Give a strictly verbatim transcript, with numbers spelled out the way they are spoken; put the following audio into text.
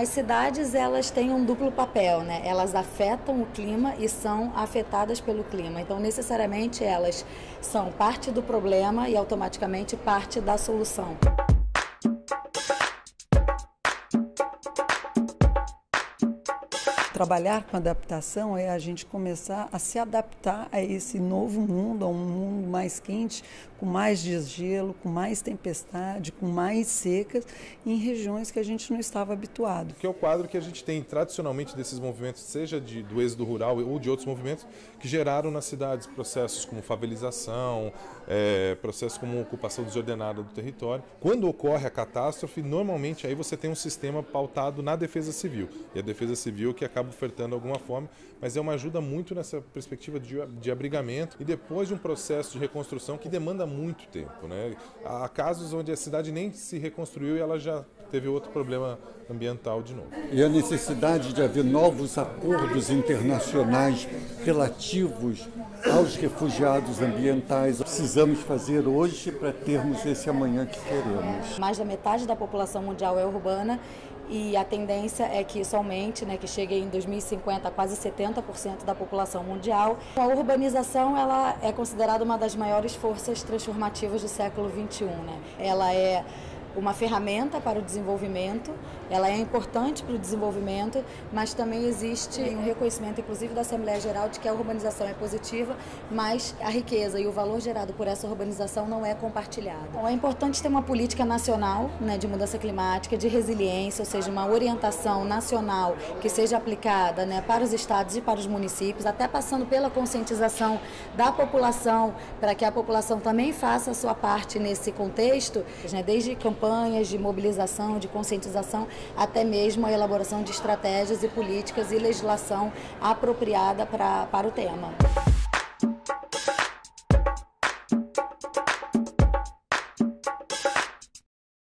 As cidades, elas têm um duplo papel, né? Elas afetam o clima e são afetadas pelo clima. Então, necessariamente, elas são parte do problema e automaticamente parte da solução. Trabalhar com adaptação é a gente começar a se adaptar a esse novo mundo, a um mundo mais quente, com mais desgelo, com mais tempestade, com mais secas, em regiões que a gente não estava habituado. Que é o quadro que a gente tem tradicionalmente desses movimentos, seja de, do êxodo rural ou de outros movimentos, que geraram nas cidades processos como favelização, é, processos como ocupação desordenada do território. Quando ocorre a catástrofe, normalmente aí você tem um sistema pautado na defesa civil, e a defesa civil que acaba ofertando alguma forma, mas é uma ajuda muito nessa perspectiva de, de abrigamento e depois de um processo de reconstrução que demanda muito tempo, né? Há casos onde a cidade nem se reconstruiu e ela já teve outro problema ambiental de novo. E a necessidade de haver novos acordos internacionais relativos aos refugiados ambientais. Precisamos fazer hoje para termos esse amanhã que queremos. Mais da metade da população mundial é urbana e a tendência é que isso aumente, né, que chegue em dois mil e cinquenta a quase setenta por cento da população mundial. A urbanização ela é considerada uma das maiores forças transformativas do século vinte e um, né? Ela é uma ferramenta para o desenvolvimento, ela é importante para o desenvolvimento, mas também existe um reconhecimento, inclusive da Assembleia Geral, de que a urbanização é positiva, mas a riqueza e o valor gerado por essa urbanização não é compartilhado. Então, é importante ter uma política nacional, né, de mudança climática, de resiliência, ou seja, uma orientação nacional que seja aplicada, né, para os estados e para os municípios, até passando pela conscientização da população, para que a população também faça a sua parte nesse contexto, né, desde campanhas de mobilização, de conscientização, até mesmo a elaboração de estratégias e políticas e legislação apropriada para, para o tema.